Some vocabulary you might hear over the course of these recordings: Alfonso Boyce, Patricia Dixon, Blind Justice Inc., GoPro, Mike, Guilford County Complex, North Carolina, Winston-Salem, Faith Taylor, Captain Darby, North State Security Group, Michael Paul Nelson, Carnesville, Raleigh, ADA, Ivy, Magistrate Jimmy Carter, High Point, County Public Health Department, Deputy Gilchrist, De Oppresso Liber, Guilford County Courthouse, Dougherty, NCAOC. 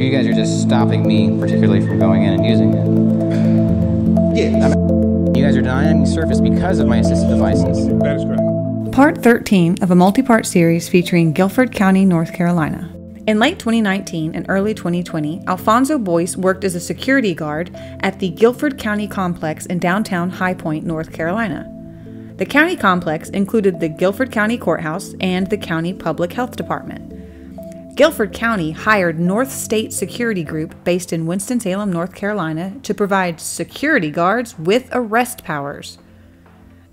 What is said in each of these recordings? You guys are just stopping me, particularly, from going in and using it. Yes. You guys are denying service because of my assistive devices. That is correct. Part 13 of a multi-part series featuring Guilford County, North Carolina. In late 2019 and early 2020, Alfonso Boyce worked as a security guard at the Guilford County Complex in downtown High Point, North Carolina. The county complex included the Guilford County Courthouse and the County Public Health Department. Guilford County hired North State Security Group, based in Winston-Salem, North Carolina, to provide security guards with arrest powers.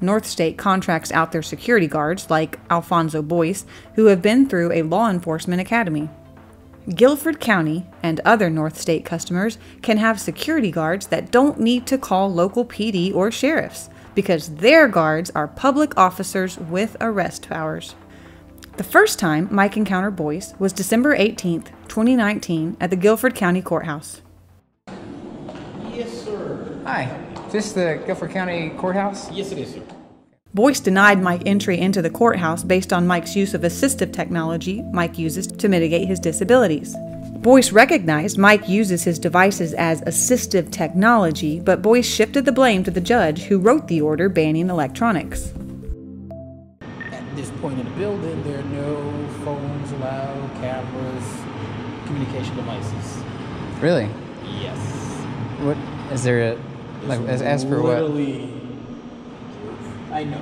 North State contracts out their security guards, like Alfonso Boyce, who have been through a law enforcement academy. Guilford County and other North State customers can have security guards that don't need to call local PD or sheriffs, because their guards are public officers with arrest powers. The first time Mike encountered Boyce was December 18, 2019, at the Guilford County Courthouse. Yes, sir. Hi. Is this the Guilford County Courthouse? Yes, it is, sir. Boyce denied Mike entry into the courthouse based on Mike's use of assistive technology Mike uses to mitigate his disabilities. Boyce recognized Mike uses his devices as assistive technology, but Boyce shifted the blame to the judge who wrote the order banning electronics. At this point in the building, there are no phones allowed, cameras, communication devices. Really? Yes. What is there a, like, as for what? I know,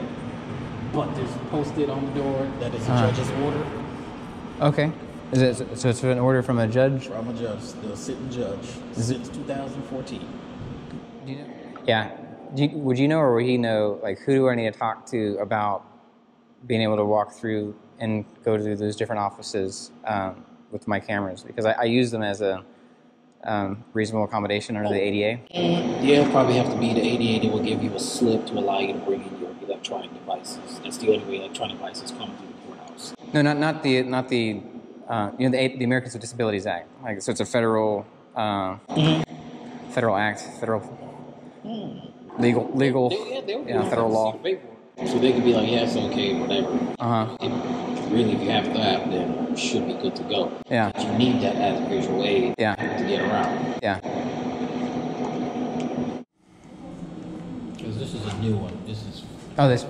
but there's posted on the door that it's a judge's order. Okay. Is it, so it's an order from a judge? From a judge, the sitting judge, since 2014. Do you know? Yeah. Would you know, or would he know, like, who do I need to talk to about being able to walk through and go through those different offices with my cameras? Because I use them as a reasonable accommodation under the ADA. Yeah, it'll probably have to be the ADA that will give you a slip to allow you to bring in your electronic devices. That's the only way electronic devices come through the courthouse. No, not the. You know, the Americans with Disabilities Act. Like, so it's a federal, federal act, federal legal, they federal law. So they could be like, yeah, it's okay, whatever. Really, if you have that, then you should be good to go. Yeah. But you need that as a visual aid to get around. Yeah. Because this is a new one. This is. Oh, this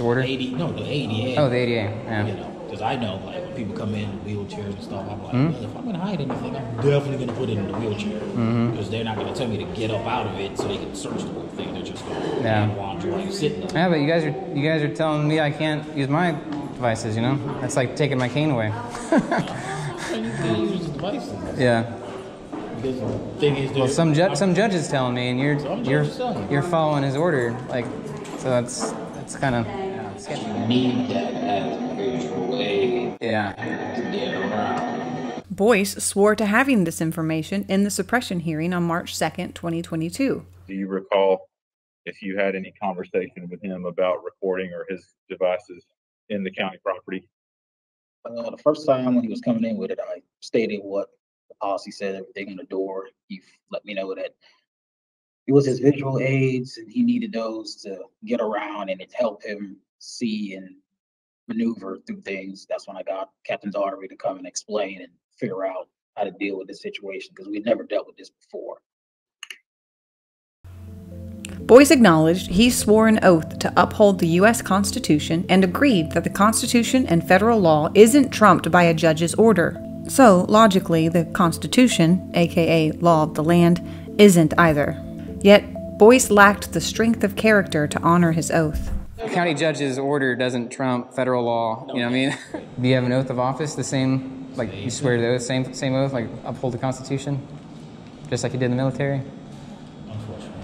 order. No, the ADA. Oh, the ADA. Yeah. You know. Because I know, like, when people come in wheelchairs and stuff, I'm like, well, if I'm going to hide anything, I'm definitely going to put it in the wheelchair. Because they're not going to tell me to get up out of it so they can search the whole thing. They're just going to wander while you're sitting there. Yeah, but you guys are telling me I can't use my devices, you know? That's like taking my cane away. You can't use the devices. Yeah. Because the thing is, well, some judge is telling me, and you're following his order. Like, so that's kind of... You need that as a visual aid to get around. Boyce swore to having this information in the suppression hearing on March 2nd, 2022. Do you recall if you had any conversation with him about recording or his devices in the county property? The first time when he was coming in with it, I stated what the policy said, everything on the door. He let me know that it was his visual aids and he needed those to get around and it helped him see and maneuver through things. That's when I got Captain Darby to come and explain and figure out how to deal with this situation, because we'd never dealt with this before. Boyce acknowledged he swore an oath to uphold the U.S. Constitution and agreed that the Constitution and federal law isn't trumped by a judge's order. So, logically, the Constitution, aka law of the land, isn't either. Yet, Boyce lacked the strength of character to honor his oath. County judge's order doesn't trump federal law. You know what I mean? Do you have an oath of office? The same, like you swear to the oath, same oath, like uphold the Constitution, just like you did in the military. Unfortunately.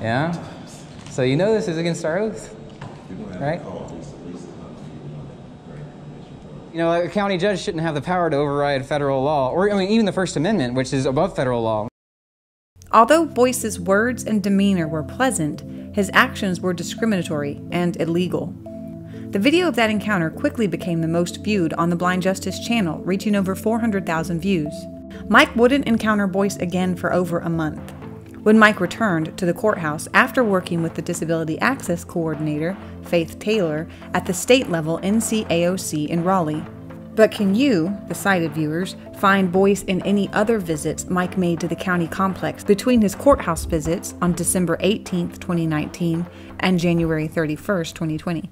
Yeah. So you know this is against our oath, right? You know, a county judge shouldn't have the power to override federal law, or I mean, even the First Amendment, which is above federal law. Although Boyce's words and demeanor were pleasant, his actions were discriminatory and illegal. The video of that encounter quickly became the most viewed on the Blind Justice channel, reaching over 400,000 views. Mike wouldn't encounter Boyce again for over a month. When Mike returned to the courthouse after working with the Disability Access Coordinator, Faith Taylor, at the state level NCAOC in Raleigh, But can you, the sighted viewers, find Boyce in any other visits Mike made to the county complex between his courthouse visits on December 18, 2019 and January 31, 2020?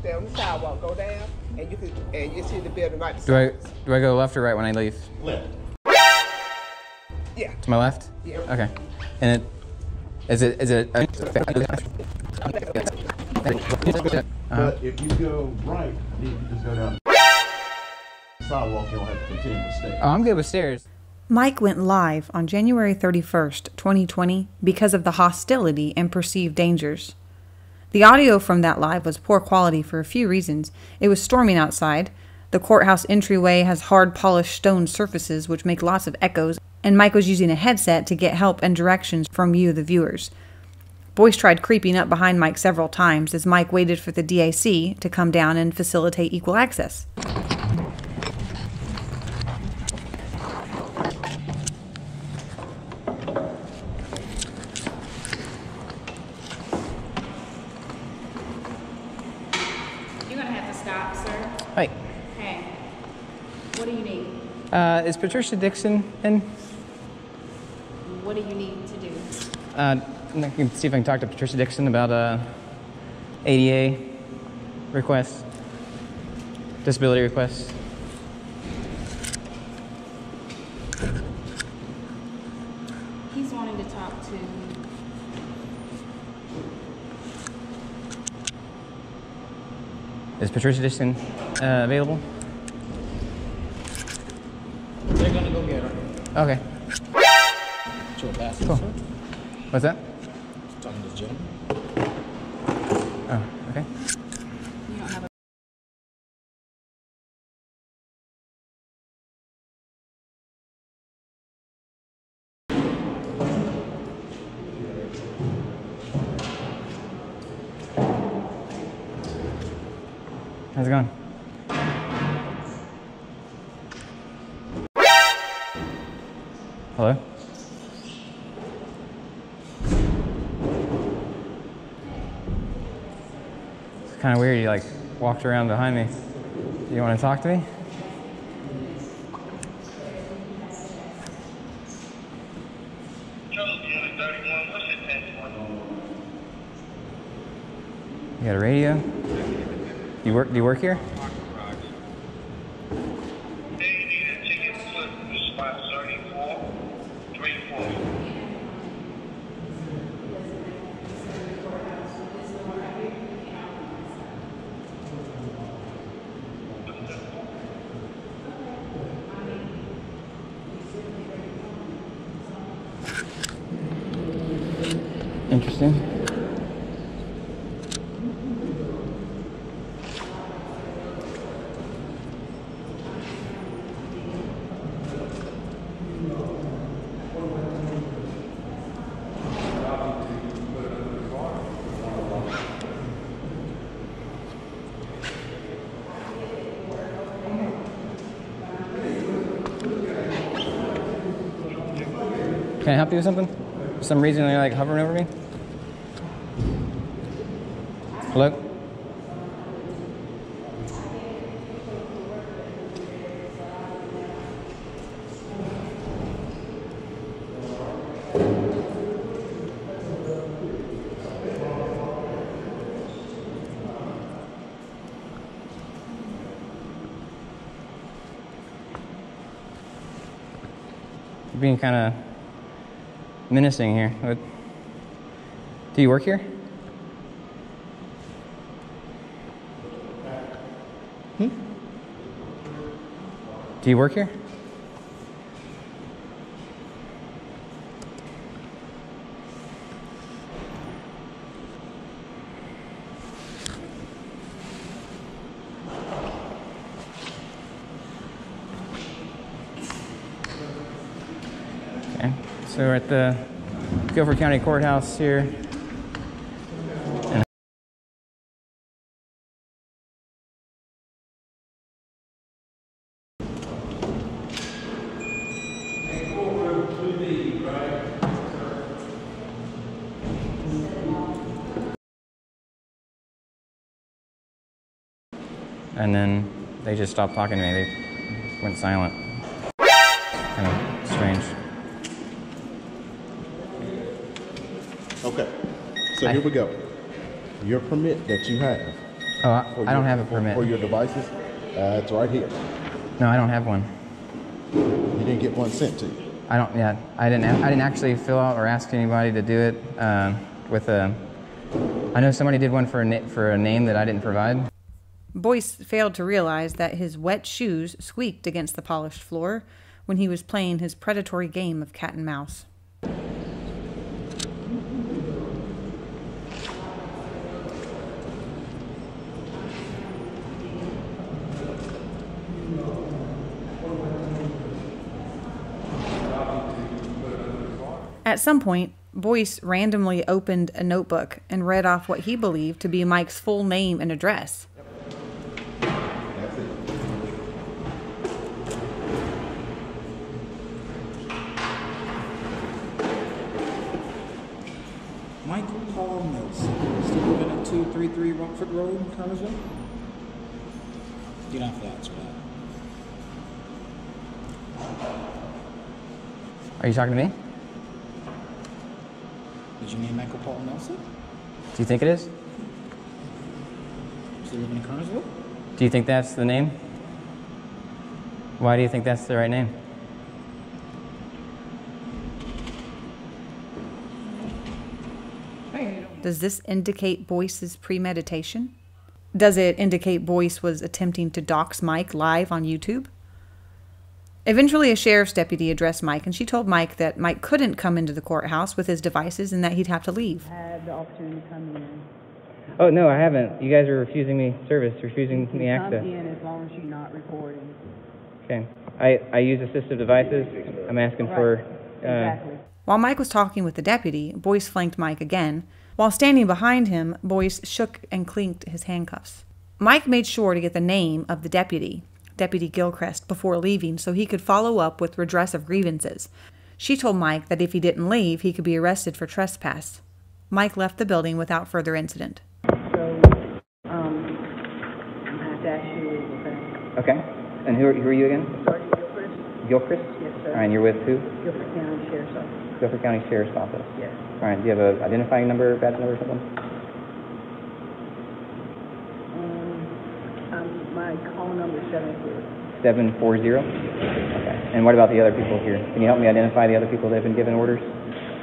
Stay on the sidewalk, go down, and you see the building right beside us. Do I go left or right when I leave? Left. Yeah. To my left? Yeah. Okay. And is it? But if you go right, you just go down the sidewalk. You don't have to continue the stairs. Oh, I'm good with stairs. Mike went live on January 31st, 2020, because of the hostility and perceived dangers. The audio from that live was poor quality for a few reasons. It was storming outside, the courthouse entryway has hard polished stone surfaces which make lots of echoes, and Mike was using a headset to get help and directions from you, the viewers. Boyce tried creeping up behind Mike several times as Mike waited for the DAC to come down and facilitate equal access. Hi. Hey. What do you need? Is Patricia Dixon in? What do you need to do? I can see if I can talk to Patricia Dixon about ADA requests, disability requests. He's wanting to talk to... Is Patricia Dixon available? They're gonna go get her. Okay. Cool. What's that? Talking to Jim. Oh, okay. You don't have a... How's it going? Hello? It's kind of weird, you like walked around behind me. You want to talk to me? You got a radio? Do you work here? Interesting. Can I help you with something? For some reason you're like hovering over me? Hello? You're being kind of menacing here. What? Do you work here? Hmm? Do you work here? So we're at the Guilford County Courthouse here. And then they just stopped talking to me. They went silent. Kind of strange. Okay, so here we go. Your permit that you have. Oh, I don't have a permit. For your devices, it's right here. No, I don't have one. You didn't get one sent to you? I don't, yeah. I didn't actually fill out or ask anybody to do it with a, I know somebody did one for a name that I didn't provide. Boyce failed to realize that his wet shoes squeaked against the polished floor when he was playing his predatory game of cat and mouse. At some point, Boyce randomly opened a notebook and read off what he believed to be Mike's full name and address. Michael Paul Nelson, still living at 233 Rockford Road, Carnesville. Get off that spot. Are you talking to me? Did you mean Michael Paul Nelson? Do you think it is? Still living in Carnesville? Do you think that's the name? Why do you think that's the right name? Does this indicate Boyce's premeditation? Does it indicate Boyce was attempting to dox Mike live on YouTube? Eventually, a sheriff's deputy addressed Mike, and she told Mike that Mike couldn't come into the courthouse with his devices and that he'd have to leave. I had the opportunity to come in. Oh, no, I haven't. You guys are refusing me service, refusing me access. Come in as long as you're not recording. Okay. I use assistive devices. I'm asking for... Exactly. While Mike was talking with the deputy, Boyce flanked Mike again. While standing behind him, Boyce shook and clinked his handcuffs. Mike made sure to get the name of the deputy, Deputy Gilchrist, before leaving so he could follow up with redress of grievances. She told Mike that if he didn't leave, he could be arrested for trespass. Mike left the building without further incident. So, I have to ask you to okay. And who are you again? Sorry, Gilchrist. Gilchrist? Yes, sir. All right, and you're with who? Guilford County Sheriff's Office. Guilford County Sheriff's Office. Yes. All right. Do you have an identifying number, badge number, or something? My call number is 740. 740. Okay. And what about the other people here? Can you help me identify the other people that have been given orders?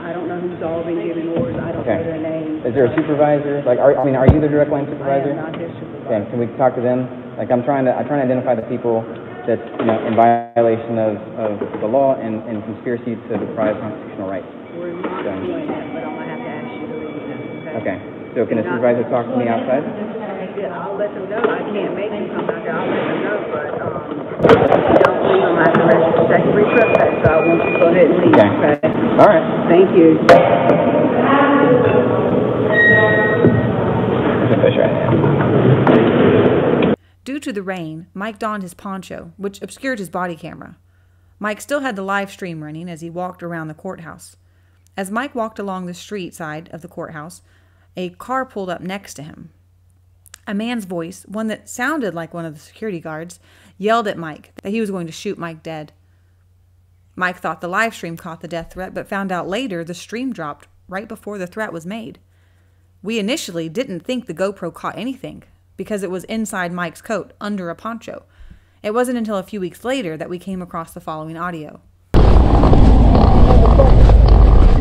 I don't know who's all been given orders. I don't know their names. Is there a supervisor? Like, I mean, are you the direct line supervisor? I am not their supervisor. Okay. Can we talk to them? Like, I'm trying to identify the people that's, you know, in violation of the law and conspiracy to deprive constitutional rights. We're not doing that, but I'm going to have to ask you to leave now, okay? Okay. So can a supervisor talk to me outside? Yeah, I'll let them know. I can't make them come out there. I'll let them know, but don't leave them. I have to register secondary trespass, so I want you to go ahead and leave. Okay. Okay? All right. Thank you. There's a fish right now. Due to the rain, Mike donned his poncho, which obscured his body camera. Mike still had the live stream running as he walked around the courthouse. As Mike walked along the street side of the courthouse, a car pulled up next to him. A man's voice, one that sounded like one of the security guards, yelled at Mike that he was going to shoot Mike dead. Mike thought the live stream caught the death threat, but found out later the stream dropped right before the threat was made. We initially didn't think the GoPro caught anything, because it was inside Mike's coat, under a poncho. It wasn't until a few weeks later that we came across the following audio.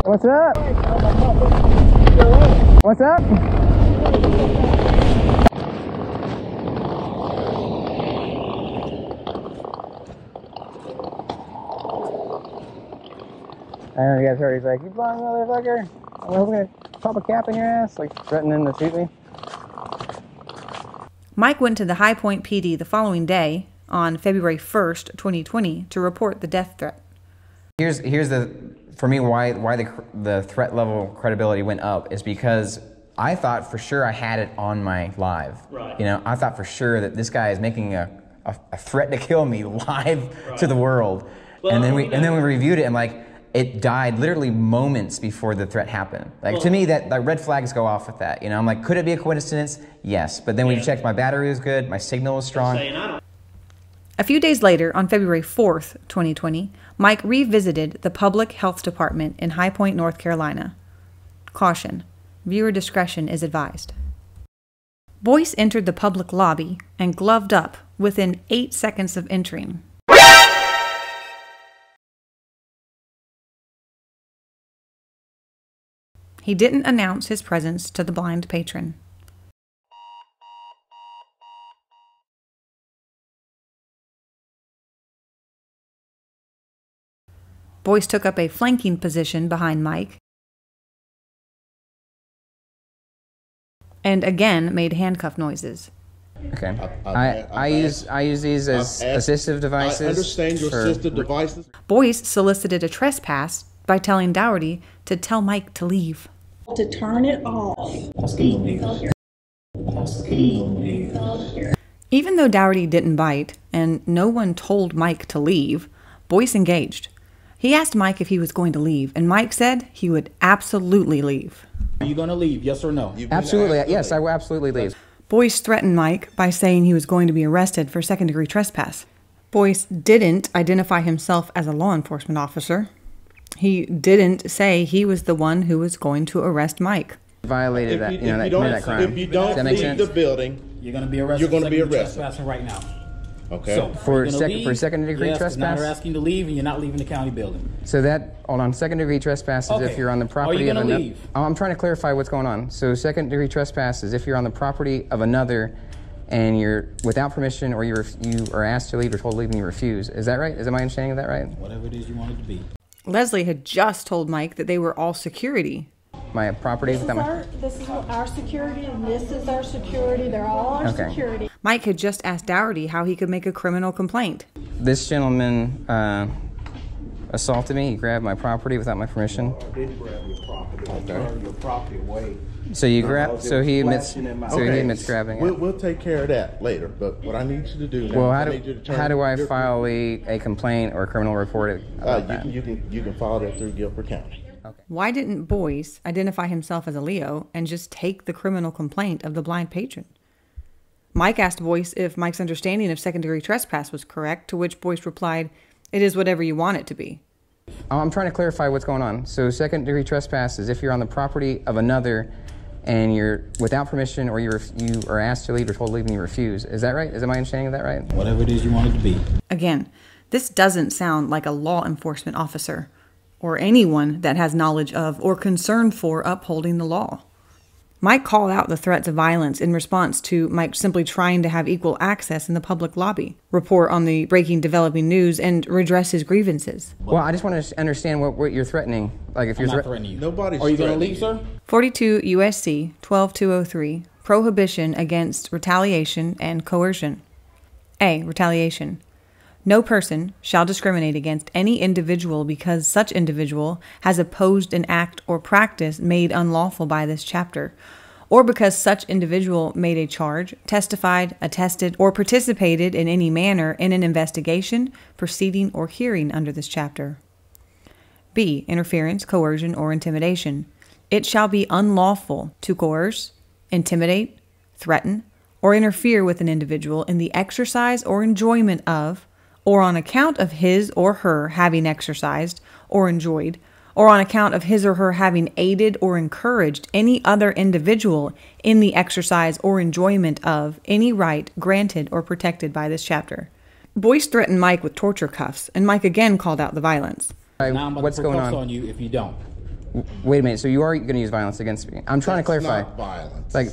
What's up? What's up? I know you guys heard, he's like, you blind motherfucker. I'm gonna pop a cap in your ass, like threatening to shoot me. Mike went to the High Point PD the following day, on February 1st, 2020, to report the death threat. Here's the for me, why the threat level credibility went up is because I thought for sure I had it on my live. Right. You know, I thought for sure that this guy is making a threat to kill me live to the world. Well, and then we reviewed it, and like it died literally moments before the threat happened. Like to me, that like red flags go off with that. You know, I'm like, could it be a coincidence? Yes, but then we checked, my battery was good, my signal was strong. A few days later, on February 4th, 2020, Mike revisited the Public Health Department in High Point, North Carolina. Caution: viewer discretion is advised. Boyce entered the public lobby and gloved up within 8 seconds of entering. He didn't announce his presence to the blind patron. Boyce took up a flanking position behind Mike and again made handcuff noises. Okay. I use these as assistive devices. I understand your assistive devices. Boyce solicited a trespass by telling Dougherty to tell Mike to leave. To turn it off. Even though Dougherty didn't bite and no one told Mike to leave, Boyce engaged. He asked Mike if he was going to leave, and Mike said he would absolutely leave. Are you going to leave, yes or no? Absolutely, yes, I will absolutely leave. Boyce threatened Mike by saying he was going to be arrested for second-degree trespass. Boyce didn't identify himself as a law enforcement officer. He didn't say he was the one who was going to arrest Mike. Violated that, you know, that crime. If you don't leave the building, you're going to be arrested for second-degree trespassing right now. Okay. So, for second-degree trespass? You're not asking to leave, and you're not leaving the county building. So that, hold on, second-degree trespass is if you're on the property of another. I'm trying to clarify what's going on. So second-degree trespass is if you're on the property of another and you're without permission, or you are asked to leave or told to leave and you refuse. Is that right? Is my understanding of that right? Whatever it is you want it to be. Leslie had just told Mike that they were all security. My property. This is our security, and this is our security. They're all our security. Mike had just asked Dougherty how he could make a criminal complaint. This gentleman assaulted me. He grabbed my property without my permission. I did grab your property. Turned your property away. So you he admits grabbing it. We'll take care of that later. But what I need you to do now. Well, how do I file a complaint or a criminal report about that? You can file that through Guilford County. Okay. Why didn't Boyce identify himself as a Leo and just take the criminal complaint of the blind patron? Mike asked Boyce if Mike's understanding of second-degree trespass was correct, to which Boyce replied, "It is whatever you want it to be." I'm trying to clarify what's going on. So second-degree trespass is if you're on the property of another and you're without permission, or you are asked to leave or told to leave and you refuse. Is that right? Is my understanding of that right? Whatever it is you want it to be. Again, this doesn't sound like a law enforcement officer, or anyone that has knowledge of or concern for upholding the law. Mike called out the threats of violence in response to Mike simply trying to have equal access in the public lobby, report on the breaking developing news, and redress his grievances. Well, I just want to understand what you're threatening. Like if you're threatening you. Nobody's Are you going to leave, sir? 42 USC 12203, Prohibition Against Retaliation and Coercion. A. Retaliation. No person shall discriminate against any individual because such individual has opposed an act or practice made unlawful by this chapter, or because such individual made a charge, testified, attested, or participated in any manner in an investigation, proceeding, or hearing under this chapter. B. Interference, coercion, or intimidation. It shall be unlawful to coerce, intimidate, threaten, or interfere with an individual in the exercise or enjoyment of, or on account of his or her having exercised or enjoyed, or on account of his or her having aided or encouraged any other individual in the exercise or enjoyment of any right granted or protected by this chapter. Boyce threatened Mike with torture cuffs, and Mike again called out the violence. Now I'm what's going on you if you don't. Wait a minute, so you are going to use violence against me. I'm trying to clarify. Not violence. Like,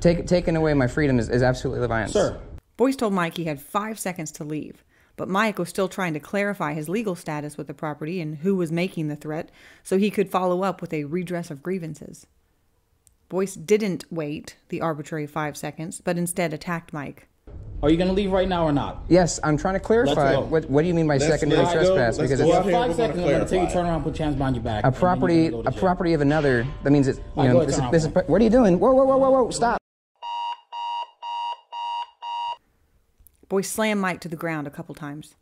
taking away my freedom is absolutely violence. Sir. Boyce told Mike he had 5 seconds to leave. But Mike was still trying to clarify his legal status with the property and who was making the threat, so he could follow up with a redress of grievances. Boyce didn't wait the arbitrary 5 seconds, but instead attacked Mike. Are you going to leave right now or not? Yes, I'm trying to clarify. What do you mean by secondary trespass? Because it's 5 seconds. I'm going to tell you, turn around, put your hands behind your back. A property of another. That means it's. You know, this is. What are you doing? Whoa! Stop. Boyce slammed Mike to the ground a couple times.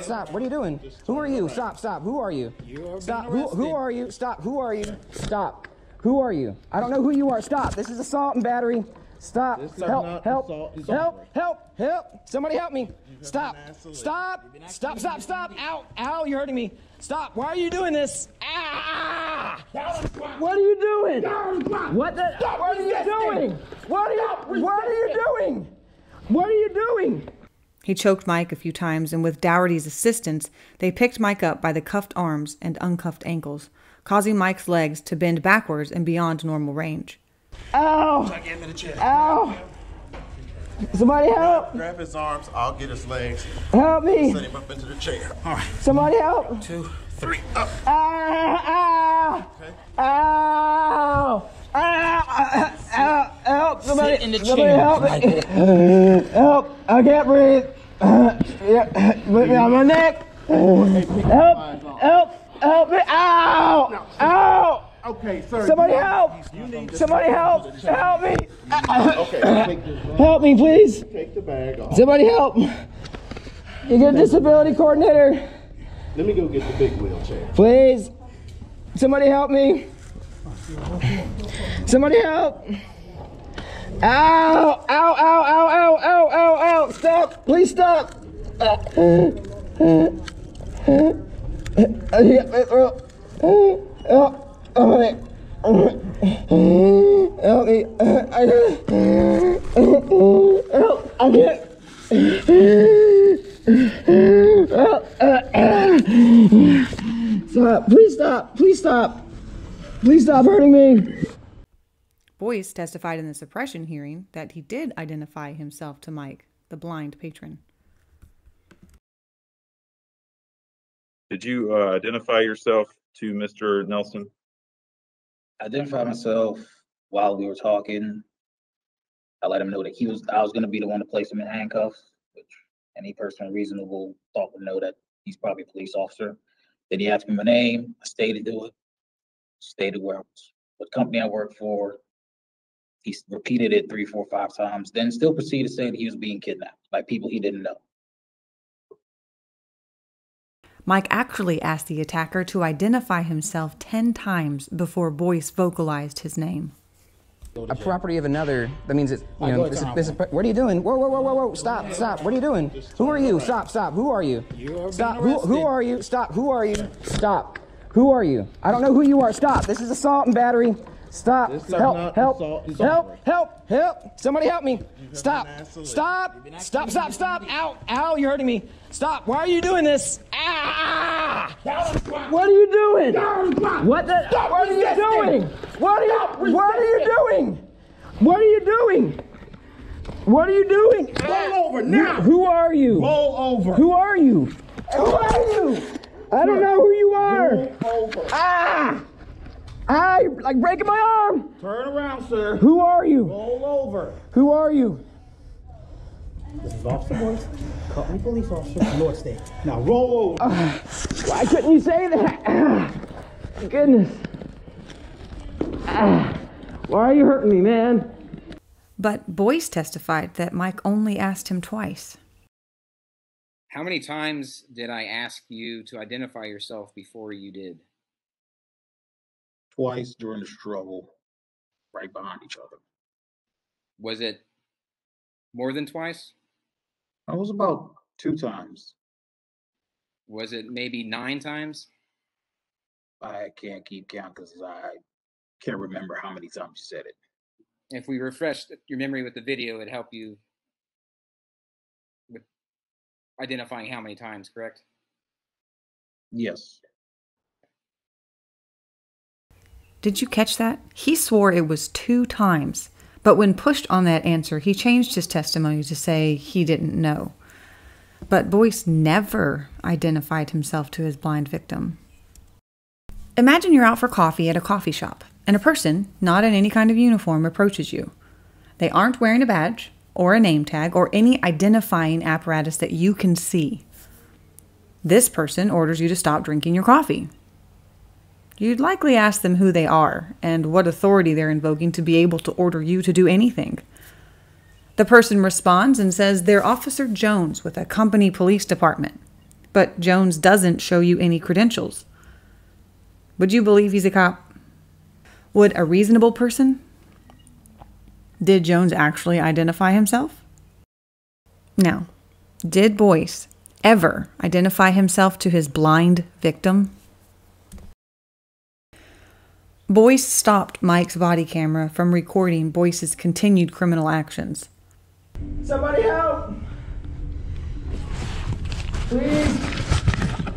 Stop! What are you doing? Who are you? Stop! Stop! Who are you? Stop! Who are you? Stop! Who are you? Stop! Who are you? I don't know who you are. Stop! This is assault and battery. Stop! Help! Help! Help! Help! Help! Somebody help me! Stop! Stop! Stop! Stop! Stop! Ow! Ow! You're hurting me! Stop! Why are you doing this? Ah! What are you doing? What the? What are you doing? What are you doing? He choked Mike a few times, and with Dougherty's assistance, they picked Mike up by the cuffed arms and uncuffed ankles, causing Mike's legs to bend backwards and beyond normal range. Ow! Ow! Somebody help! Grab his arms, I'll get his legs. Help me! Set him up into the chair. All right. Somebody help! 1, 2, 3, up! Ow! Ow! Ow! Ow! Ow! Help! Somebody! Somebody help me! Help! I can't breathe! Put me on my neck! Help! Help! Help me! Ow! Ow! Okay, sir. Somebody help! Somebody help! Help me! Okay, help me, please! Take the bag off. Somebody help! You get a disability coordinator. Let me go get the big wheelchair. Please! Somebody help me! Somebody help! Ow! Ow! Ow! Ow! Ow! Ow! Ow! Ow! Stop! Please stop! Help me. Help me. Help. I can't. Stop. Please stop. Please stop. Please stop hurting me. Boyce testified in the suppression hearing that he did identify himself to Mike, the blind patron. Did you identify yourself to Mr. Nelson? Identify myself while we were talking. I let him know that I was going to be the one to place him in handcuffs, which any person reasonable thought would know that he's probably a police officer. Then he asked me my name. I stated to it. Stated where I was, what company I worked for. He repeated it 3, 4, 5 times. Then still proceeded to say that he was being kidnapped by people he didn't know. Mike actually asked the attacker to identify himself 10 times before Boyce vocalized his name. A property of another. That means it's. You know, this is. What are you doing? Whoa! Stop! Stop! What are you doing? Who are you? Stop! Stop! Who are you? Stop! Who are you? Stop! Who are you? Stop! Who are you? I don't know who you are. Stop! This is assault and battery. Stop! Help! Help! Help! Help! Help! Somebody help me! Stop! Stop! Stop! Stop! Stop! Ow! Ow! You're hurting me! Stop! Why are you doing this? Ah! What are you doing? What the? What are you doing? What are you doing? Roll over now! Who are you? Roll over! Who are you? Who are you? I don't know who you are. Roll over! Ah! You're like breaking my arm! Turn around, sir. Who are you? Roll over. Who are you? This is Officer Boyce, Company Police Officer, North State. Now roll over. Why couldn't you say that? Goodness. Why are you hurting me, man? But Boyce testified that Mike only asked him twice. How many times did I ask you to identify yourself before you did? Twice during the struggle, right behind each other. Was it more than twice? It was about 2 times. Was it maybe 9 times? I can't keep count because I can't remember how many times you said it. If we refreshed your memory with the video, it'd help you with identifying how many times, correct? Yes. Did you catch that? He swore it was 2 times, but when pushed on that answer, he changed his testimony to say he didn't know. But Boyce never identified himself to his blind victim. Imagine you're out for coffee at a coffee shop, and a person, not in any kind of uniform, approaches you. They aren't wearing a badge, or a name tag or any identifying apparatus that you can see. This person orders you to stop drinking your coffee. You'd likely ask them who they are and what authority they're invoking to be able to order you to do anything. The person responds and says they're Officer Jones with a company police department, but Jones doesn't show you any credentials. Would you believe he's a cop? Would a reasonable person? Did Jones actually identify himself? Now, did Boyce ever identify himself to his blind victim? Boyce stopped Mike's body camera from recording Boyce's continued criminal actions. Somebody help! Please!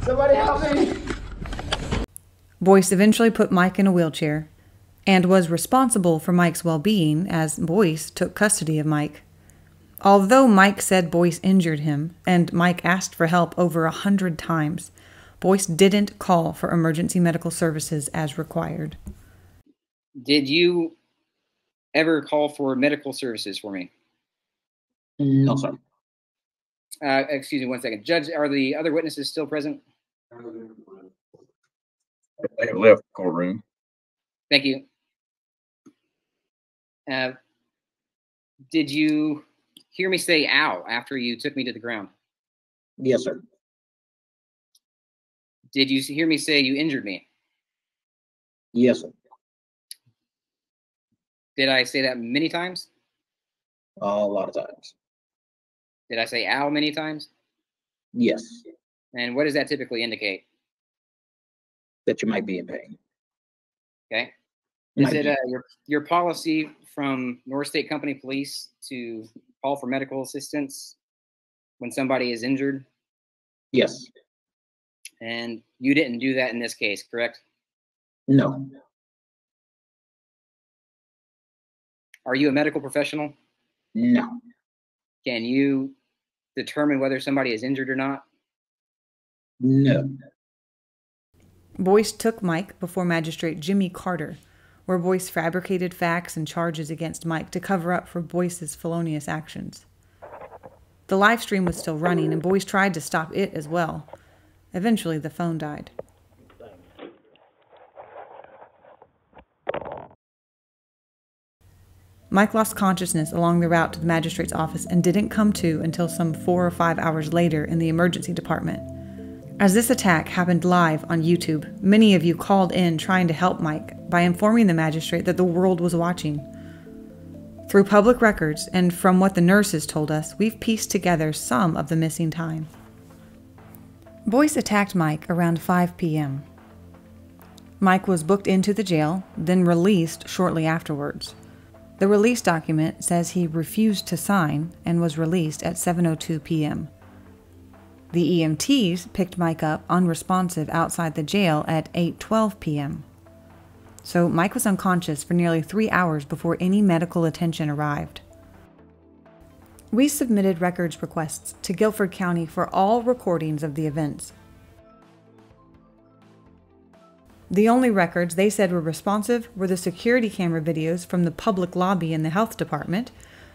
Somebody help me! Boyce eventually put Mike in a wheelchair and was responsible for Mike's well-being as Boyce took custody of Mike. Although Mike said Boyce injured him and Mike asked for help over 100 times, Boyce didn't call for emergency medical services as required. Did you ever call for medical services for me? No, sir. Excuse me one second. Judge, are the other witnesses still present? They have left the courtroom. Thank you. Did you hear me say ow after you took me to the ground? Yes, sir. Did you hear me say you injured me? Yes, sir. Did I say that many times? A lot of times. Did I say ow many times? Yes. And what does that typically indicate? That you might be in pain. Okay. Is it your policy from North State Company Police to call for medical assistance when somebody is injured? Yes. And you didn't do that in this case, correct? No. Are you a medical professional? No. Can you determine whether somebody is injured or not? No. Boyce took Mike before Magistrate Jimmy Carter, where Boyce fabricated facts and charges against Mike to cover up for Boyce's felonious actions. The live stream was still running, and Boyce tried to stop it as well. Eventually, the phone died. Mike lost consciousness along the route to the magistrate's office and didn't come to until some 4 or 5 hours later in the emergency department. As this attack happened live on YouTube, many of you called in trying to help Mike by informing the magistrate that the world was watching. Through public records and from what the nurses told us, we've pieced together some of the missing time. Boyce attacked Mike around 5 p.m. Mike was booked into the jail, then released shortly afterwards. The release document says he refused to sign and was released at 7:02 p.m. The EMTs picked Mike up unresponsive outside the jail at 8:12 p.m. So Mike was unconscious for nearly 3 hours before any medical attention arrived. We submitted records requests to Guilford County for all recordings of the events. The only records they said were responsive were the security camera videos from the public lobby in the health department,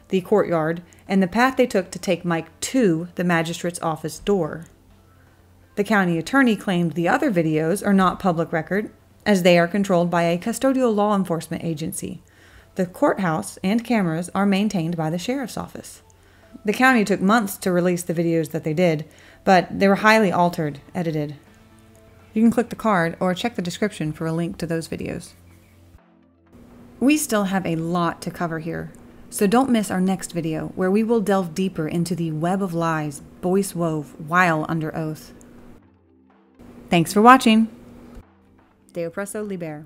the courtyard, and the path they took to take Mike to the magistrate's office door. The county attorney claimed the other videos are not public record, as they are controlled by a custodial law enforcement agency. The courthouse and cameras are maintained by the sheriff's office. The county took months to release the videos that they did, but they were highly altered, edited. You can click the card or check the description for a link to those videos. We still have a lot to cover here, so don't miss our next video where we will delve deeper into the web of lies Boyce wove while under oath. Thanks for watching. De Oppresso Liber.